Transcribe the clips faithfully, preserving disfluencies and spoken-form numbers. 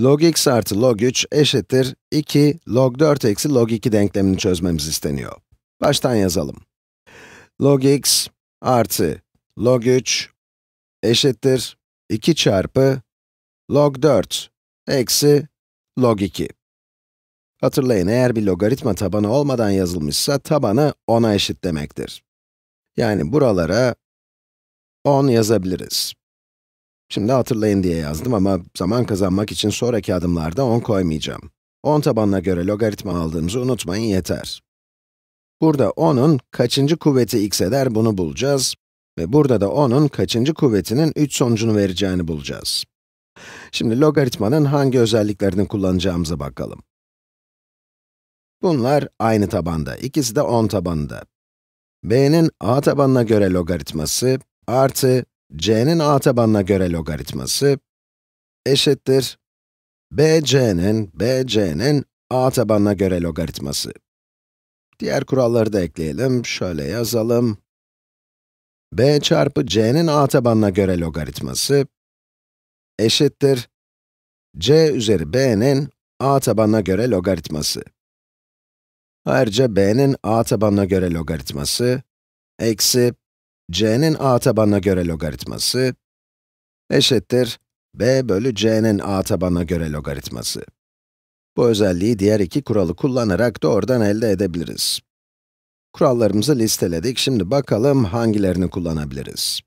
Log x artı log üç eşittir iki log dört eksi log iki denklemini çözmemiz isteniyor. Baştan yazalım. Log x artı log üç eşittir iki çarpı log dört eksi log iki. Hatırlayın, eğer bir logaritma tabanı olmadan yazılmışsa tabanı ona eşit demektir. Yani buralara on yazabiliriz. Şimdi hatırlayın diye yazdım ama zaman kazanmak için sonraki adımlarda on koymayacağım. on tabanına göre logaritma aldığımızı unutmayın yeter. Burada on'un kaçıncı kuvveti x eder bunu bulacağız. Ve burada da on'un kaçıncı kuvvetinin üç sonucunu vereceğini bulacağız. Şimdi logaritmanın hangi özelliklerini kullanacağımıza bakalım. Bunlar aynı tabanda, ikisi de on tabanında. B'nin a tabanına göre logaritması artı c'nin a tabanına göre logaritması eşittir bc'nin bc'nin a tabanına göre logaritması. Diğer kuralları da ekleyelim. Şöyle yazalım. B çarpı c'nin a tabanına göre logaritması eşittir c üzeri b'nin a tabanına göre logaritması. Ayrıca b'nin a tabanına göre logaritması eksi c'nin a tabanına göre logaritması eşittir b bölü c'nin a tabanına göre logaritması. Bu özelliği diğer iki kuralı kullanarak doğrudan elde edebiliriz. Kurallarımızı listeledik. Şimdi bakalım hangilerini kullanabiliriz.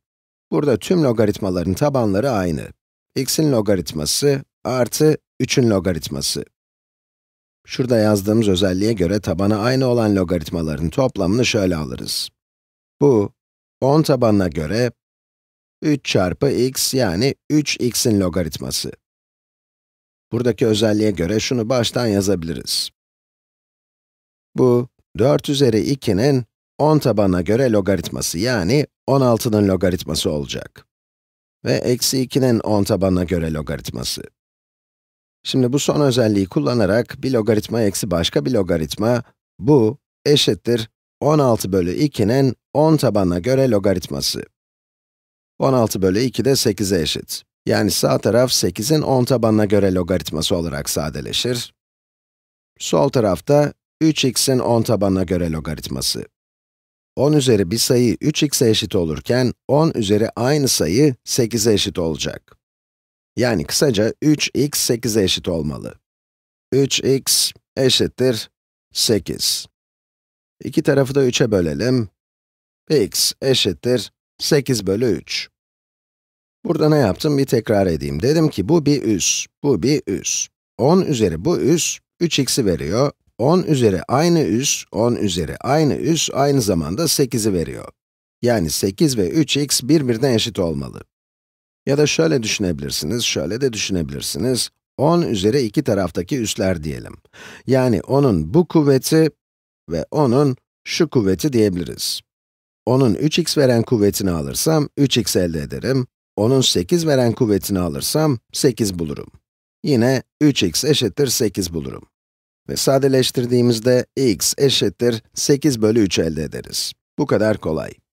Burada tüm logaritmaların tabanları aynı. X'in logaritması artı üçün logaritması. Şurada yazdığımız özelliğe göre tabanı aynı olan logaritmaların toplamını şöyle alırız. Bu, on tabanına göre üç çarpı x, yani üç x'in logaritması. Buradaki özelliğe göre şunu baştan yazabiliriz. Bu, dört üzeri iki'nin on tabanına göre logaritması, yani on altı'nın logaritması olacak. Ve eksi iki'nin on tabanına göre logaritması. Şimdi bu son özelliği kullanarak bir logaritma eksi başka bir logaritma, bu eşittir on altı bölü iki'nin on tabanına göre logaritması. on altı bölü iki de sekiz'e eşit. Yani sağ taraf sekiz'in on tabanına göre logaritması olarak sadeleşir. Sol tarafta üç x'in on tabanına göre logaritması. on üzeri bir sayı üç x'e eşit olurken, on üzeri aynı sayı sekiz'e eşit olacak. Yani kısaca üç x sekiz'e eşit olmalı. üç x eşittir sekiz. İki tarafı da üç'e bölelim. X eşittir sekiz bölü üç. Burada ne yaptım bir tekrar edeyim. Dedim ki bu bir üs, bu bir üs. on üzeri bu üs, üç x'i veriyor. on üzeri aynı üs, on üzeri aynı üs, aynı zamanda sekiz'i veriyor. Yani sekiz ve üç x birbirine eşit olmalı. Ya da şöyle düşünebilirsiniz, şöyle de düşünebilirsiniz. on üzeri iki taraftaki üsler diyelim. Yani onun bu kuvveti ve onun şu kuvveti diyebiliriz. Onun üç x veren kuvvetini alırsam üç x elde ederim. Onun sekiz veren kuvvetini alırsam sekiz bulurum. Yine üç x eşittir sekiz bulurum. Ve sadeleştirdiğimizde x eşittir sekiz bölü üç elde ederiz. Bu kadar kolay.